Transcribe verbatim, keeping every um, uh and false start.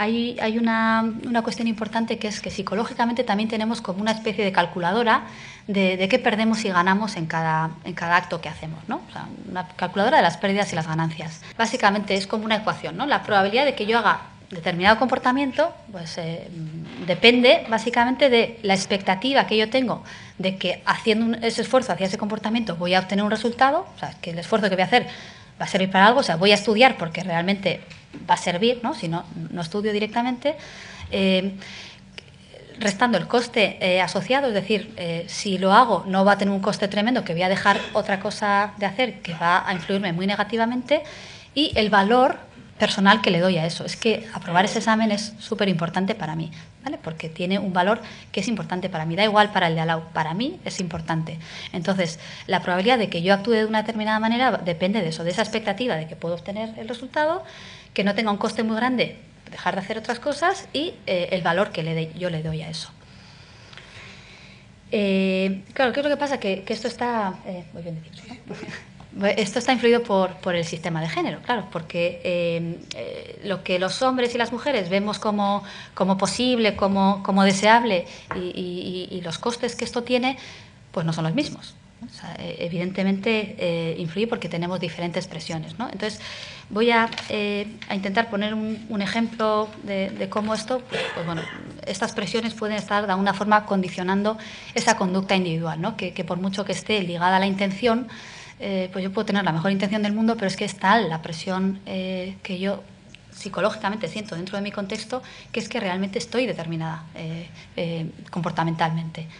hay, hay una, una cuestión importante, que es que psicológicamente también tenemos como una especie de calculadora de, de qué perdemos y ganamos en cada, en cada acto que hacemos, ¿no? O sea, una calculadora de las pérdidas y las ganancias. Básicamente es como una ecuación, ¿no? La probabilidad de que yo haga determinado comportamiento, pues eh, depende básicamente de la expectativa que yo tengo de que haciendo un, ese esfuerzo hacia ese comportamiento voy a obtener un resultado, o sea, que el esfuerzo que voy a hacer va a servir para algo, o sea, voy a estudiar porque realmente va a servir, ¿no? Si no, no estudio directamente, eh, restando el coste eh, asociado, es decir, eh, si lo hago no va a tener un coste tremendo, que voy a dejar otra cosa de hacer que va a influirme muy negativamente, y el valor personal que le doy a eso. Es que aprobar ese examen es súper importante para mí, ¿vale? Porque tiene un valor que es importante para mí, da igual para el de al lado, para mí es importante. Entonces, la probabilidad de que yo actúe de una determinada manera depende de eso, de esa expectativa de que puedo obtener el resultado, que no tenga un coste muy grande dejar de hacer otras cosas, y eh, el valor que le de, yo le doy a eso. Eh, claro, ¿qué es lo que pasa? Que, que esto está... Eh, muy bien decir, ¿no? Esto está influido por, por el sistema de género, claro, porque eh, eh, lo que los hombres y las mujeres vemos como, como posible, como, como deseable, y, y, y los costes que esto tiene, pues no son los mismos. O sea, evidentemente eh, influye porque tenemos diferentes presiones, ¿no? Entonces, voy a, eh, a intentar poner un, un ejemplo de, de cómo esto, pues, pues bueno, estas presiones pueden estar de alguna forma condicionando esa conducta individual, ¿no? Que, que por mucho que esté ligada a la intención, Eh, pues yo puedo tener la mejor intención del mundo, pero es que es tal la presión eh, que yo psicológicamente siento dentro de mi contexto, que es que realmente estoy determinada eh, eh, comportamentalmente.